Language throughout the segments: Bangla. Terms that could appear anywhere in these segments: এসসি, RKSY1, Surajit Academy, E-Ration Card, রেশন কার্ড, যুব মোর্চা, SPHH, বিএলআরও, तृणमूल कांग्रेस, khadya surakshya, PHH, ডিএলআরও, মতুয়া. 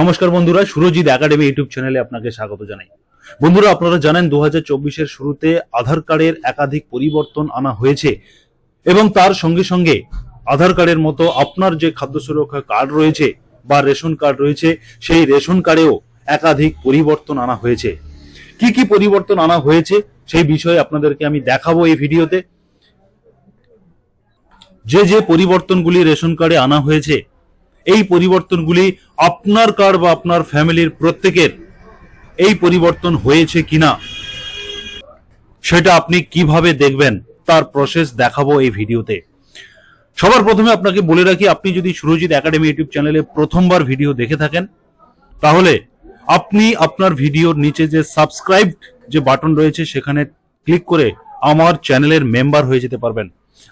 নমস্কার বন্ধুরা, সুরজিৎ একাডেমি ইউটিউব চ্যানেলে আপনাকে স্বাগত জানাই। বন্ধুরা, আপনারা জানেন 2024-এর শুরুতে আধার কার্ডের একাধিক পরিবর্তন আনা হয়েছে এবং তার সঙ্গে সঙ্গে আধার কার্ডের মতো আপনার যে খাদ্য সুরক্ষা কার্ড রয়েছে বা রেশন কার্ড রয়েছে, সেই রেশন কার্ডেও একাধিক পরিবর্তন আনা হয়েছে। কি কি পরিবর্তন আনা হয়েছে সেই বিষয়ে আপনাদেরকে আমি দেখাবো এই ভিডিওতে। যে যে পরিবর্তনগুলি রেশন কার্ডে আনা হয়েছে, এই পরিবর্তনগুলি আপনার কার্ড বা আপনার ফ্যামিলির প্রত্যেকের এই পরিবর্তন হয়েছে কিনা সেটা আপনি কিভাবে দেখবেন তার প্রসেস দেখাবো এই ভিডিওতে। সবার প্রথমে আপনাকে বলে রাখি, আপনি যদি সুরজিৎ একাডেমি ইউটিউব চ্যানেলে প্রথমবার ভিডিও দেখে থাকেন তাহলে আপনি আপনার ভিডিওর নিচে যে সাবস্ক্রাইব যে বাটন রয়েছে সেখানে ক্লিক করে আমার চ্যানেলের মেম্বার হয়ে যেতে পারবেন।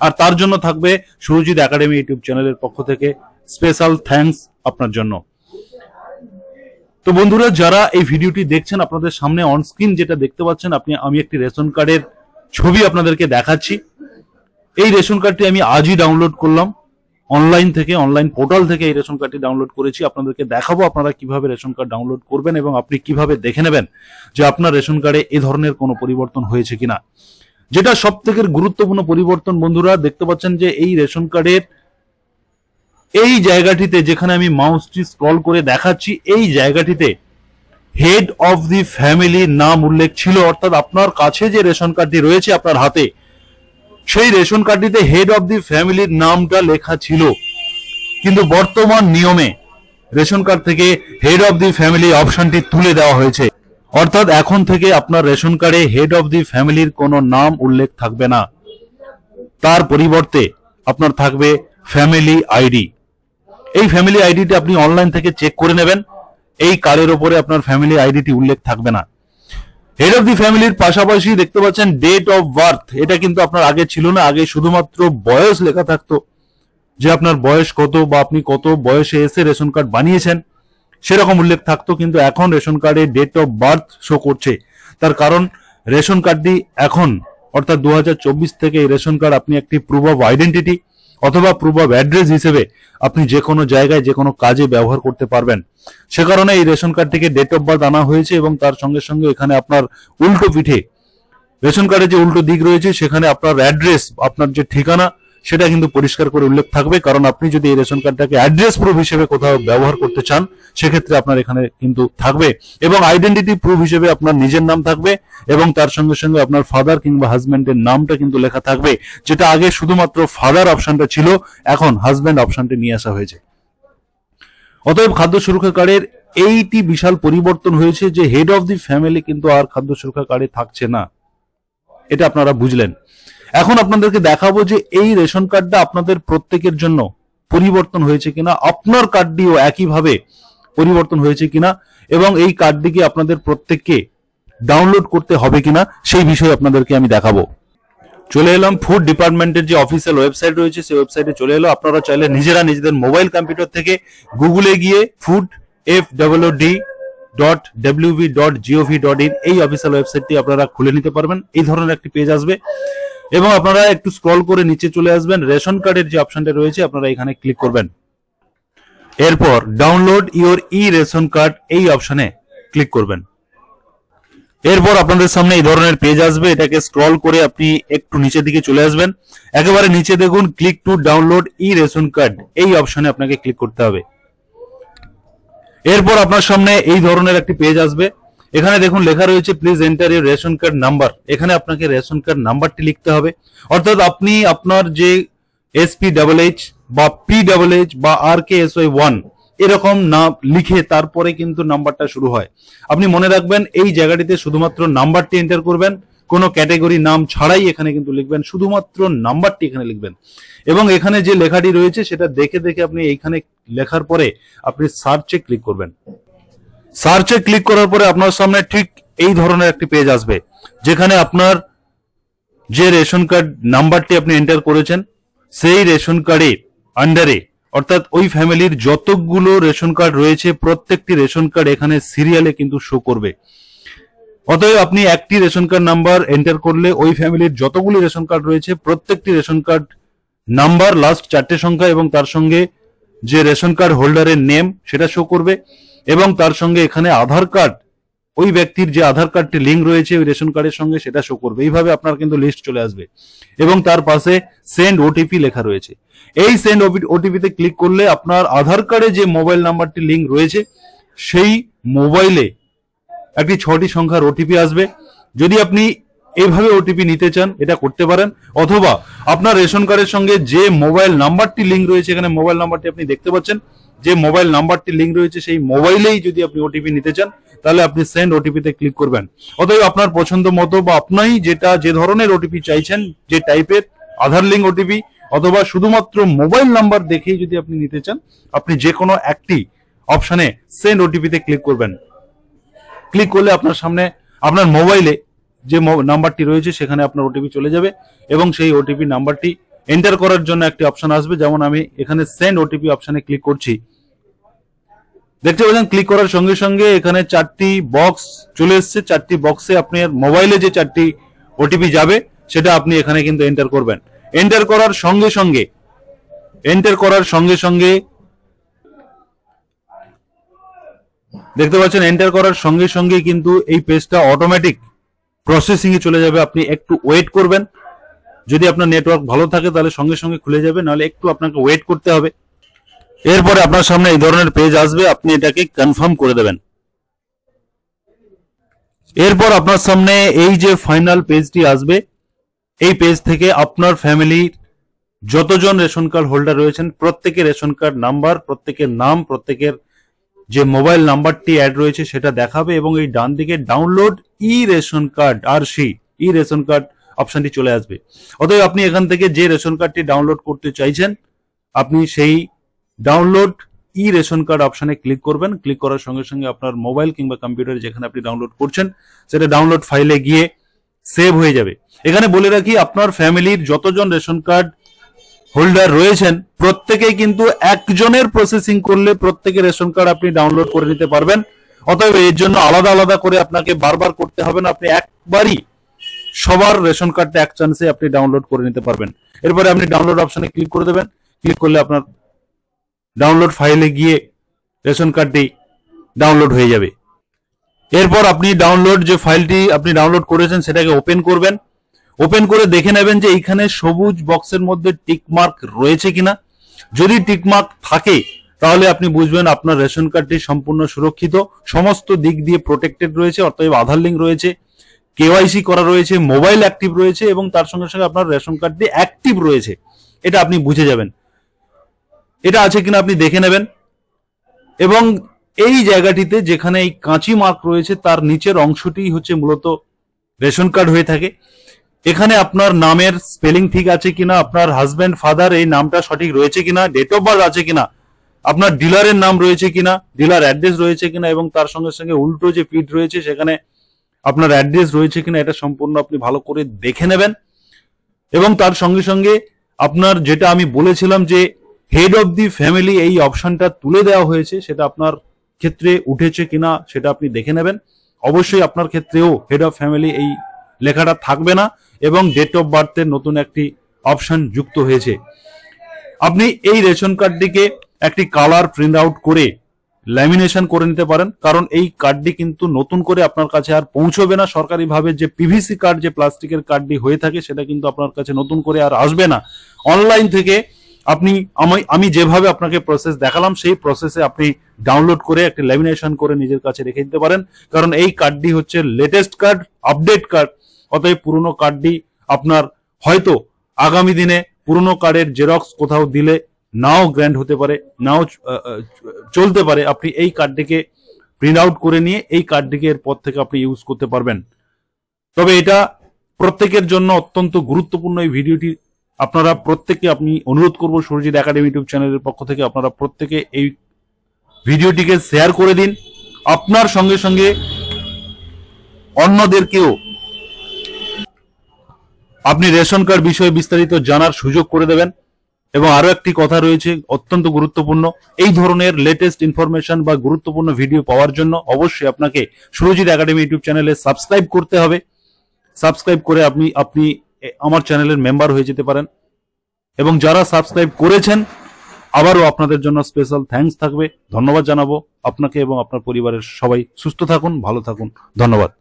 আর তার জন্য থাকবে সুরজিৎ একাডেমি ইউটিউব চ্যানেলের পক্ষ থেকে স্পেশাল থ্যাঙ্কস আপনার জন্য। তো বন্ধুরা, যারা এই ভিডিওটি দেখছেন, আপনাদের সামনে অন স্ক্রিন যেটা দেখতে পাচ্ছেন আমি একটি রেশন কার্ডের ছবি আপনাদেরকে দেখাচ্ছি। এই রেশন কার্ডটি আমি আজই ডাউনলোড করলাম অনলাইন পোর্টাল থেকে। এই রেশন কার্ডটি ডাউনলোড করেছি, আপনাদেরকে দেখাবো আপনারা কিভাবে রেশন কার্ড ডাউনলোড করবেন এবং আপনি কিভাবে দেখে নেবেন যে আপনার রেশন কার্ডে এই ধরনের কোনো পরিবর্তন হয়েছে কিনা। যেটা সবথেকে গুরুত্বপূর্ণ পরিবর্তন বন্ধুরা, দেখতে পাচ্ছেন যে এই রেশন কার্ডের এই জায়গাটিতে, যেখানে আমি মাউসটি স্ক্রল করে দেখাচ্ছি, এই জায়গাটিতে হেড অফ দি ফ্যামিলি নাম উল্লেখ ছিল। অর্থাৎ আপনার কাছে যে রেশন কার্ডটি রয়েছে আপনার হাতে, সেই রেশন কার্ডটিতে হেড অফ দি ফ্যামিলির নামটা লেখা ছিল, কিন্তু বর্তমান নিয়মে রেশন কার্ড থেকে হেড অফ দি ফ্যামিলি অপশনটি তুলে দেওয়া হয়েছে। অর্থাৎ এখন থেকে আপনার রেশন কার্ডে হেড অফ দি ফ্যামিলির কোনো নাম উল্লেখ থাকবে না, তার পরিবর্তে আপনার থাকবে ফ্যামিলি আইডি। এই ফ্যামিলি আইডিটি আপনি অনলাইন থেকে চেক করে নেবেন, এই কার্ডের উপরে আপনার ফ্যামিলি আইডিটি উল্লেখ থাকবে না। হেড অফ দি ফ্যামিলির পাশাপাশি দেখতে পাচ্ছেন ডেট অফ বার্থ, এটা কিন্তু আপনার আগে ছিল না। আগে শুধুমাত্র বয়স লেখা থাকতো, যে আপনার বয়স কত বা আপনি কত বয়সে এসে রেশন কার্ড বানিয়েছেন সেরকম উল্লেখ থাকতো, কিন্তু এখন রেশন কার্ডে ডেট অফ বার্থ শো করছে। তার কারণ রেশন কার্ডটি এখন অর্থাৎ 2024 থেকে এই রেশন কার্ড আপনি একটি প্রুফ অফ আইডেন্টিটি অথবা প্রুফ অফ অ্যাড্রেস হিসেবে আপনি যে কোনো জায়গায় যে কোনো কাজে ব্যবহার করতে পারবেন। সে কারণে এই রেশন কার্ড থেকে ডেট অফ বার্থ আনা হয়েছে এবং তার সঙ্গে সঙ্গে এখানে আপনার উল্টো পিঠে রেশন কার্ডে যে উল্টো দিক রয়েছে সেখানে আপনার অ্যাড্রেস, আপনার যে ঠিকানা, সেটা কিন্তু পরিষ্কার করে উল্লেখ থাকবে। কারণ আপনি যদি এই রেশন কার্ডটাকে অ্যাড্রেস প্রুফ হিসেবে কোথাও ব্যবহার করতে চান সেক্ষেত্রে আপনার এখানে কিন্তু থাকবে, এবং আইডেন্টিটি প্রুফ হিসেবে আপনার নিজের নাম থাকবে এবং তার সঙ্গে সঙ্গে আপনার ফাদার কিংবা হাজব্যান্ডের নামটা কিন্তু লেখা থাকবে, যেটা আগে শুধুমাত্র ফাদার অপশনটা ছিল, এখন হাজব্যান্ড অপশনটি নিয়ে আসা হয়েছে। অতএব খাদ্য সুরক্ষা কার্ডের এইটি বিশাল পরিবর্তন হয়েছে, যে হেড অফ দি ফ্যামিলি কিন্তু আর খাদ্য সুরক্ষা কার্ডে থাকছে না, এটা আপনারা বুঝলেন। এখন আপনাদেরকে দেখাবো যে এই রেশন কার্ডটা আপনাদের প্রত্যেকের জন্য পরিবর্তন হয়েছে কিনা, আপনার কার্ডটিও একইভাবে পরিবর্তন হয়েছে কিনা এবং এই কার্ডটিকে আপনাদের প্রত্যেককে ডাউনলোড করতে হবে কিনা সেই বিষয়ে আপনাদেরকে আমি দেখাবো। চলে এলাম ফুড ডিপার্টমেন্টের যে অফিসিয়াল ওয়েবসাইট রয়েছে সেই ওয়েবসাইটে চলে এলো। আপনারা চাইলে নিজেরা নিজেদের মোবাইল কম্পিউটার থেকে গুগলে গিয়ে food.fwd.wv.gov.in এই অফিসিয়াল ওয়েবসাইটটি আপনারা খুলে নিতে পারবেন। এই ধরনের একটি পেজ আসবে এবং আপনারা একটু স্ক্রল করে নিচে চলে আসবেন, রেশন কার্ডের যে অপশনটা রয়েছে আপনারা এখানে ক্লিক করবেন। এরপর download your e রেশন কার্ড এই অপশনে ক্লিক করবেন। এরপর আপনাদের সামনে এই ধরনের পেজ আসবে, এটাকে স্ক্রল করে আপনি একটু নিচের দিকে চলে আসবেন। একেবারে নিচে দেখুন click to download e রেশন কার্ড এই অপশনে আপনাকে ক্লিক করতে হবে। এরপর আপনার সামনে এই ধরনের একটি পেজ আসবে, এখানে দেখুন লেখা রয়েছে please enter your রেশন কার্ড number. এখানে আপনাকে রেশন কার্ড নাম্বারটি লিখতে হবে। অর্থাৎ আপনি আপনার যে SPHH বা PHH বা RKSY1 এরকম নাম লিখে তারপরে কিন্তু নাম্বারটা শুরু হয়। আপনি মনে রাখবেন এই জায়গাটিতে শুধুমাত্র নাম্বারটি এন্টার করবেন, কোনো ক্যাটাগরি নাম ছাড়াই এখানে কিন্তু লিখবেন, শুধুমাত্র নাম্বারটি এখানে লিখবেন। এবং এখানে যে লেখাটি রয়েছে সেটা দেখে দেখে আপনি এইখানে লেখার পরে আপনি সার্চে ক্লিক করবেন। সার্চে ক্লিক করার পরে আপনার সামনে ঠিক এই ধরনের একটি পেজ আসবে, যেখানে আপনার যে রেশন কার্ড নাম্বারটি আপনি এন্টার করেছেন সেই রেশন কার্ডের আন্ডারে অর্থাৎ ওই ফ্যামিলির যতগুলো রেশন কার্ড রয়েছে প্রত্যেকটি রেশন কার্ড এখানে সিরিয়ালে কিন্তু শো করবে। অতএব আপনি একটি রেশন কার্ড নাম্বার এন্টার করলে ওই ফ্যামিলির যতগুলি রেশন কার্ড রয়েছে প্রত্যেকটি রেশন কার্ড নাম্বার, লাস্ট 4টে সংখ্যা এবং তার সঙ্গে যে রেশন কার্ড হোল্ডারের নেম সেটা শো করবে, এবং তার সঙ্গে এখানে আধার কার্ড, ওই ব্যক্তির যে আধার কার্ডটি লিঙ্ক রয়েছে ওই রেশন কার্ডের সঙ্গে সেটা শো করবে। এইভাবে আপনার কিন্তু লিস্ট চলে আসবে এবং তার পাশে সেন্ড ওটিপি লেখা রয়েছে। এই সেন্ড ওটিপিতে ক্লিক করলে আপনার আধার কার্ডে যে মোবাইল নাম্বারটি লিঙ্ক রয়েছে সেই মোবাইলে একটি 6টি সংখ্যার ওটিপি আসবে। যদি আপনি এইভাবে ওটিপি নিতে চান এটা করতে পারেন, অথবা আপনার রেশন কার্ডের সঙ্গে যে মোবাইল নাম্বারটি লিঙ্ক রয়েছে, এখানে মোবাইল নাম্বারটি আপনি দেখতে পাচ্ছেন, যে মোবাইল নাম্বারটি লিঙ্ক রয়েছে সেই মোবাইলেই যদি আপনি ওটিপি নিতে চান তাহলে আপনি সেন্ড ওটিপিতে ক্লিক করবেন। অতএব আপনার পছন্দ মতো বা আপনি যে ধরনের ওটিপি চাইছেন, যে টাইপের আধার লিঙ্ক ওটিপি অথবা শুধুমাত্র মোবাইল নাম্বার দেখেই যদি আপনি নিতে চান, আপনি যে কোনো একটি অপশানে সেন্ড ওটিপিতে ক্লিক করবেন। ক্লিক করলে আপনার সামনে আপনার মোবাইলে যে নাম্বারটি রয়েছে সেখানে আপনার ওটিপি চলে যাবে এবং সেই ওটিপি নাম্বারটি এন্টার করার জন্য একটি অপশন আসবে। যেমন আমি এখানে সেন্ড ওটিপি অপশানে ক্লিক করছি, দেখতে পাচ্ছেন ক্লিক করার সঙ্গে সঙ্গে এখানে 4টি বক্স চলে এসছে। 4টি বক্সে আপনার মোবাইলে যে 4টি ওটিপি যাবে সেটা আপনি এখানে কিন্তু এন্টার করবেন। এন্টার করার সঙ্গে সঙ্গে দেখতে পাচ্ছেন এন্টার করার সঙ্গে সঙ্গে কিন্তু এই পেজটা অটোমেটিক প্রসেসিং এ চলে যাবে। আপনি একটু ওয়েট করবেন, যদি আপনার নেটওয়ার্ক ভালো থাকে তাহলে সঙ্গে সঙ্গে খুলে যাবে, নাহলে একটু আপনাকে ওয়েট করতে হবে। এরপরে আপনার সামনে এই ধরনের পেজ আসবে, আপনি এটাকে কনফার্ম করে দেবেন। এরপর আপনার সামনে এই যে ফাইনাল পেজটি আসবে, এই পেজ থেকে আপনার ফ্যামিলির যতজন রেশন কার্ড হোল্ডার রয়েছেন প্রত্যেকের রেশন কার্ড নাম্বার, প্রত্যেকের নাম, প্রত্যেকের যে মোবাইল নাম্বারটি অ্যাড রয়েছে সেটা দেখাবে, এবং এই ডান দিকে download e রেশন কার্ড RC e রেশন কার্ড অপশনটি চলে আসবে। অতএব আপনি এখান থেকে যে রেশন কার্ডটি ডাউনলোড করতে চাইছেন আপনি সেই ডাউনলোড ই রেশন কার্ড অপশানে ক্লিক করবেন। ক্লিক করার সঙ্গে সঙ্গে আপনার মোবাইল কিংবা কম্পিউটার যেখানে আপনি ডাউনলোড করছেন সেটা ডাউনলোড ফাইলে গিয়ে সেভ হয়ে যাবে। এখানে বলে রাখি, আপনার ফ্যামিলির যতজন রেশন কার্ড হোল্ডার রয়েছেন প্রত্যেকেই কিন্তু একজনের প্রসেসিং করলে প্রত্যেকের রেশন কার্ড আপনি ডাউনলোড করে নিতে পারবেন। অতএব এর জন্য আলাদা আলাদা করে আপনাকে বারবার করতে হবে না, আপনি একবারই সবার রেশন কার্ডটা এক চান্সে আপনি ডাউনলোড করে নিতে পারবেন। এরপরে আপনি ডাউনলোড অপশানে ক্লিক করে দেবেন। ক্লিক করলে আপনার ডাউনলোড ফাইলে গিয়ে রেশন কার্ডটি ডাউনলোড হয়ে যাবে। এরপর আপনি ডাউনলোড যে ফাইলটি আপনি ডাউনলোড করেছেন সেটাকে ওপেন করবেন। ওপেন করে দেখে নেবেন যে এইখানে সবুজ বক্সের মধ্যে টিকমার্ক রয়েছে কিনা। যদি টিকমার্ক থাকে তাহলে আপনি বুঝবেন আপনার রেশন কার্ডটি সম্পূর্ণ সুরক্ষিত, সমস্ত দিক দিয়ে প্রোটেক্টেড রয়েছে। অতএব আধার লিঙ্ক রয়েছে, কেওয়াইসি করা রয়েছে, মোবাইল অ্যাক্টিভ রয়েছে এবং তার সঙ্গে সঙ্গে আপনার রেশন কার্ডটি অ্যাক্টিভ রয়েছে, এটা আপনি বুঝে যাবেন। এটা আছে কিনা আপনি দেখে নেবেন, এবং এই জায়গাটিতে যেখানে এই কাঁচি মার্ক রয়েছে তার নিচের অংশটি হচ্ছে মূলত রেশন কার্ড হয়ে থাকে। এখানে আপনার নামের স্পেলিং ঠিক আছে কিনা, আপনার হাজব্যান্ড ফাদার এই নামটা সঠিক রয়েছে কিনা, ডেট অফ বার্থ আছে কিনা, আপনার ডিলারের নাম রয়েছে কিনা, ডিলার অ্যাড্রেস রয়েছে কিনা, এবং তার সঙ্গে সঙ্গে উল্টো যে ফিড রয়েছে সেখানে আপনার অ্যাড্রেস রয়েছে কিনা, এটা সম্পূর্ণ আপনি ভালো করে দেখে নেবেন। এবং তার সঙ্গে সঙ্গে আপনার যেটা আমি বলেছিলাম যে হেড অফ দি ফ্যামিলি, এই অপশনটা তুলে দেওয়া হয়েছে, সেটা আপনার ক্ষেত্রে উঠেছে কিনা সেটা আপনি দেখে নেবেন। অবশ্যই আপনার ক্ষেত্রেও হেড অফ ফ্যামিলি এই লেখাটা থাকবে না, এবং ডেট অফ বার্থের নতুন একটি অপশন যুক্ত হয়েছে। আপনি এই রেশন কার্ডটিকে একটি কালার প্রিন্ট আউট করে ল্যামিনেশন করে নিতে পারেন, কারণ এই কার্ডটি কিন্তু নতুন করে আপনার কাছে আর পৌঁছবে না। সরকারিভাবে যে পিভিসি কার্ড, যে প্লাস্টিকের কার্ডটি হয়ে থাকে সেটা কিন্তু আপনার কাছে নতুন করে আর আসবে না। অনলাইন থেকে আপনি আমি যেভাবে আপনাকে প্রসেস দেখালাম সেই প্রসেসে আপনি ডাউনলোড করে একটা ল্যামিনেশন করে নিজের কাছে রেখে দিতে পারেন, কারণ এই কার্ডটি হচ্ছে লেটেস্ট কার্ড, আপডেট কার্ড। অতএব পুরনো কার্ডটি আপনার হয়তো আগামী দিনে পুরনো কার্ডের জেরক্স কোথাও দিলে নাও গ্র্যান্ড হতে পারে, নাও চলতে পারে। আপনি এই কার্ডটিকে প্রিন্ট আউট করে নিয়ে এই কার্ডটিকে এরপর থেকে আপনি ইউজ করতে পারবেন। তবে এটা প্রত্যেকের জন্য অত্যন্ত গুরুত্বপূর্ণ। এই ভিডিওটি আপনারা প্রত্যেককে আমি অনুরোধ করব, সুরজিৎ একাডেমি ইউটিউব চ্যানেলের পক্ষ থেকে আপনারা প্রত্যেকে এই ভিডিওটিকে শেয়ার করে দিন, আপনার সঙ্গে সঙ্গে অন্যদেরকেও আপনি রেশন কার্ড বিষয়ে বিস্তারিত জানার সুযোগ করে দেবেন। এবং আরো একটি কথা রয়েছে অত্যন্ত গুরুত্বপূর্ণ, এই ধরনের লেটেস্ট ইনফরমেশন বা গুরুত্বপূর্ণ ভিডিও পাওয়ার জন্য অবশ্যই আপনাকে সুরজিৎ একাডেমি ইউটিউব চ্যানেলে সাবস্ক্রাইব করতে হবে। সাবস্ক্রাইব করে আপনি আমার চ্যানেলের মেম্বার হয়ে যেতে পারেন, এবং যারা সাবস্ক্রাইব করেছেন আবারও আপনাদের জন্য স্পেশাল থ্যাঙ্কস থাকবে। ধন্যবাদ জানাবো আপনাকে এবং আপনার পরিবারের সবাই। সুস্থ থাকুন, ভালো থাকুন, ধন্যবাদ।